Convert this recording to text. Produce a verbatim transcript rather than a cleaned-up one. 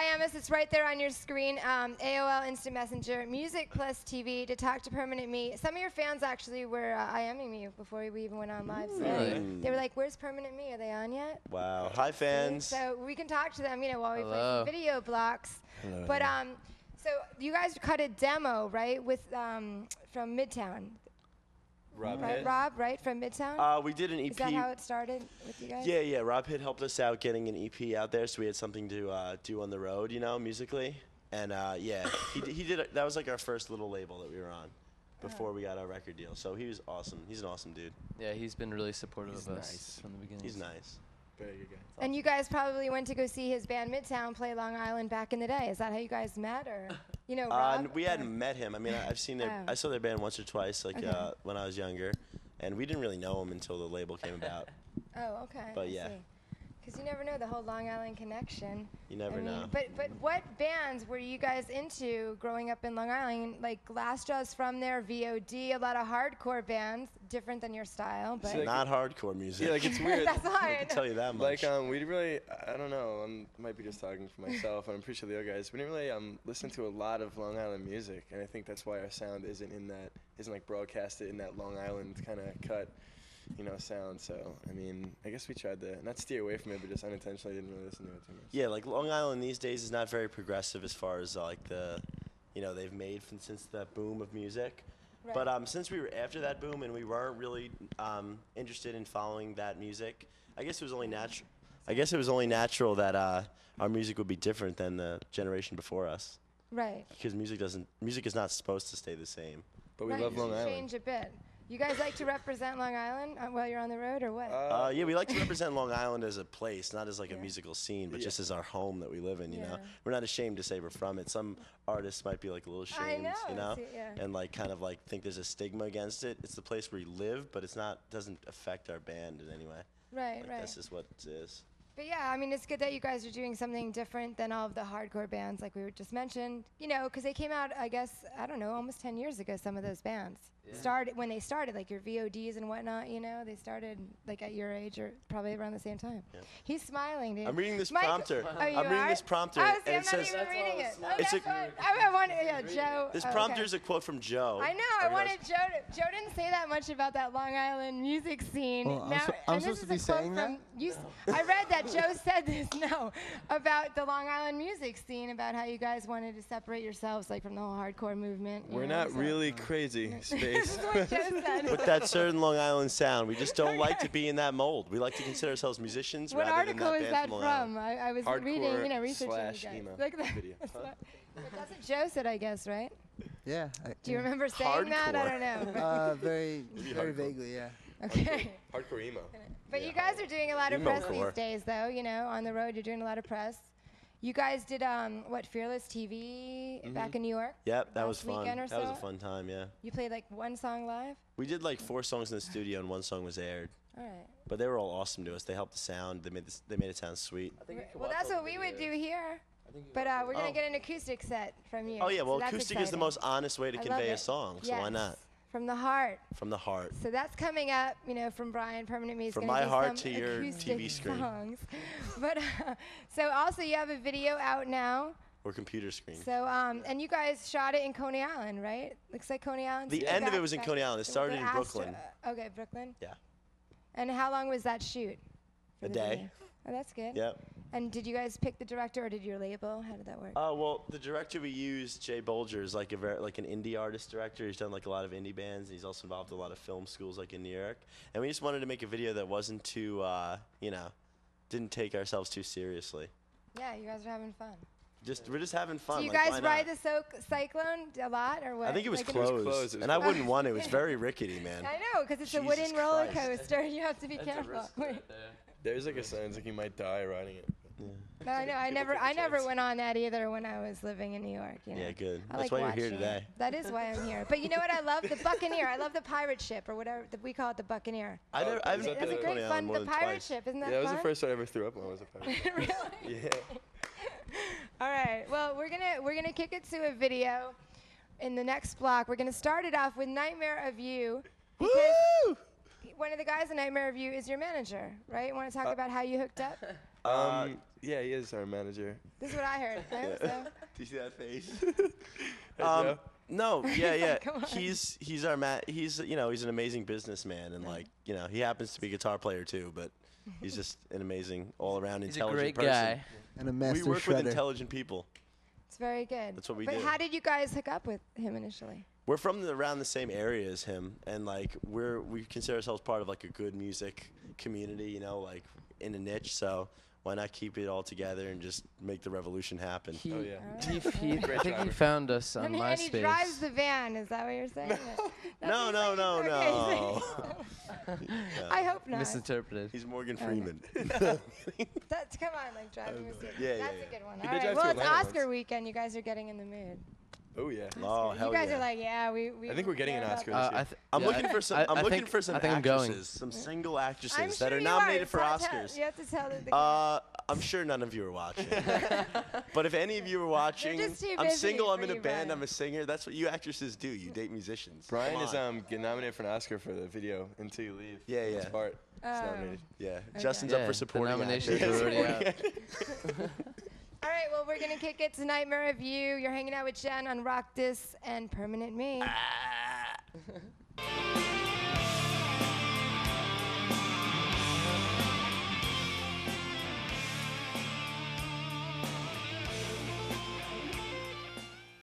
Hi, Amos. It's right there on your screen. Um, A O L Instant Messenger, music plus T V to talk to Permanent Me. Some of your fans actually were uh, IMing me before we even went on live. So mm. They were like, "Where's Permanent Me? Are they on yet?" Wow. Hi, fans. So we can talk to them, you know, while we Hello. play some video blocks. Hello. But um, so you guys cut a demo, right, with um, from Midtown. Rob right, Hitt. Rob, right, from Midtown? Uh, we did an E P. Is that how it started with you guys? Yeah, yeah. Rob Hitt helped us out getting an E P out there, so we had something to uh, do on the road, you know, musically. And uh, yeah, he, d he did. A, that was like our first little label that we were on before oh. we got our record deal. So he was awesome. He's an awesome dude. Yeah, he's been really supportive he's of nice. us from the beginning. He's nice. Very good guy. Awesome. And you guys probably went to go see his band Midtown play Long Island back in the day. Is that how you guys met, or you know? Rob? Uh, we hadn't met him. I mean, I, I've seen their, oh. I saw their band once or twice, like okay. uh, when I was younger, and we didn't really know him until the label came about. Oh, okay. But I yeah, because you never know the whole Long Island connection. You never I mean, know. But but what bands were you guys into growing up in Long Island? Like Glass Jaw's from there, V O D, a lot of hardcore bands. Different than your style, but so like not hardcore music. Yeah, like it's weird. That's hard. I can tell you that much. Like um, we really, I don't know. I might be just talking for myself, and I'm pretty sure the other guys. We didn't really um listen to a lot of Long Island music, and I think that's why our sound isn't in that, isn't like broadcasted in that Long Island kind of cut, you know, sound. So I mean, I guess we tried to not steer away from it, but just unintentionally didn't really listen to it too much. Yeah, like Long Island these days is not very progressive as far as uh, like the, you know, they've made from since that boom of music. Right. But um, since we were after that boom and we weren't really um, interested in following that music, I guess it was only natural. I guess it was only natural that uh, our music would be different than the generation before us. Right. Because music doesn't. Music is not supposed to stay the same. But we right. love Long Island. Change a bit. You guys like to represent Long Island uh, while you're on the road, or what? Uh, uh, yeah, we like to represent Long Island as a place, not as like yeah. a musical scene, but yeah. just as our home that we live in, you yeah. know? We're not ashamed to say we're from it. Some artists might be like a little ashamed, know, you know? Yeah. And like kind of like think there's a stigma against it. It's the place where you live, but it's not, doesn't affect our band in any way. Right, like right. That's just what it is. But yeah, I mean, it's good that you guys are doing something different than all of the hardcore bands like we were just mentioned, you know, because they came out, I guess, I don't know, almost ten years ago, some of those bands. Yeah. Started when they started, like your V O Ds and whatnot, you know, they started like at your age or probably around the same time. Yeah. He's smiling, dude. I'm reading this Mike, prompter. Oh, I'm are? reading this prompter. I was, and I'm it not says, even reading it. Oh, it's a, I wanted, yeah, Joe. This oh, prompter is okay. a quote from Joe. I know, I wanted Joe to, Joe didn't say that much about that Long Island music scene. Well, now, I'm, so, I'm supposed to be saying that? You, no. I read that. Joe said this, no, about the Long Island music scene, about how you guys wanted to separate yourselves like from the whole hardcore movement. We're know, not so. really crazy, Space. With that certain Long Island sound. We just don't okay. like to be in that mold. We like to consider ourselves musicians what rather than that band. What article is that from? from? I, I was Hardcore reading, you know, researching slash you guys. Emo like that. Video. Huh? But that's what Joe said, I guess, right? Yeah. I, Do you yeah. remember saying hardcore. that? I don't know. uh, very, very vaguely, yeah. Okay. Hardcore, hardcore emo. But yeah. you guys are doing a lot of emo press core. these days, though. You know, on the road, you're doing a lot of press. You guys did um, what, Fearless T V mm-hmm. back in New York? Yep, that was fun. That so? was a fun time, yeah. You played like one song live? We did like four songs in the studio and one song was aired. All right. But they were all awesome to us. They helped the sound. They made this, they made it sound sweet. I think well, that's what we videos. would do here. I think but uh, we're oh. gonna get an acoustic set from you. Oh yeah, well so acoustic exciting. is the most honest way to I convey a song, so yes. why not? From the heart. From the heart. So that's coming up, you know, from Brian, Permanent Me. From my heart to your T V screen. Songs. But uh, so also you have a video out now. Or computer screen. So um, and you guys shot it in Coney Island, right? Looks like Coney Island. The end of it was in Coney Island. It started in Brooklyn. Okay, Brooklyn. Yeah. And how long was that shoot? A day. Oh, that's good. Yep. And did you guys pick the director, or did your label? How did that work? Oh uh, well, the director we used, Jay Bolger, is like a ver like an indie artist director. He's done like a lot of indie bands. And he's also involved in a lot of film schools, like in New York. And we just wanted to make a video that wasn't too, uh, you know, didn't take ourselves too seriously. Yeah, you guys are having fun. Just we're just having fun. Do you like, guys ride the Soak Cyclone a lot, or what? I think it was, like closed. It was closed, and I wouldn't want it. It was very rickety, man. I know, because it's Jesus a wooden Christ. roller coaster. You have to be That's careful. Right there. There's like a sense like you might die riding it. Yeah. No, I know. I never, I never went on that either when I was living in New York. You know? Yeah, good. I That's like why watching. you're here today. That is why I'm here. But you know what? I love the Buccaneer. I love the pirate ship, or whatever the, we call it, the Buccaneer. I never. I've That's a great fun. The pirate ship, isn't that? Yeah, that was the first time I ever threw up when I was a pirate ship. Really? Yeah. All right. Well, we're gonna we're gonna kick it to a video in the next block. We're gonna start it off with Nightmare of You. Woo! one of the guys in Nightmare of You is your manager, right? Want to talk uh, about how you hooked up? Um, yeah, he is our manager. This is what I heard. I hope so. Do you see that face? um, no, yeah, yeah. Like, he's he's our ma he's you know he's an amazing businessman, and like you know he happens to be a guitar player too, but he's just an amazing all-around intelligent he's a great person. Guy. And a master we work shredder. With intelligent people. It's very good. That's what we but do. But how did you guys hook up with him initially? We're from the, around the same area as him, and like we're we consider ourselves part of like a good music community, you know, like in a niche. So why not keep it all together and just make the revolution happen? He, oh yeah, right. he, he I think he found us on and MySpace. And he drives the van. Is that what you're saying? No, no, no, no. Yeah. I hope not. Misinterpreted. He's Morgan Freeman. That's come on, like driving was good. Yeah, That's yeah, a good one. All right. Well, it's Oscar once. weekend. You guys are getting in the mood. Oh yeah. Oh, hell you guys yeah. are like, yeah, we, we I think we're getting an Oscar this year. Uh, I'm yeah, looking for some I, I'm I looking for some I think actresses, I'm going. some single actresses I'm that sure are nominated are. for Oscars. You have to tell the uh, I'm sure none of you are watching. But if any of you are watching, I'm single, I'm in a you, band, Brian. I'm a singer. That's what you actresses do. You date musicians. Brian is um getting nominated for an Oscar for the video Until You Leave. Yeah, yeah. That's part. Um, it's nominated. Yeah. Okay. Justin's yeah, up for supporting nominations. All right, well, we're going to kick it to Nightmare of You. You're hanging out with Jen on Rock This and Permanent Me. Ah.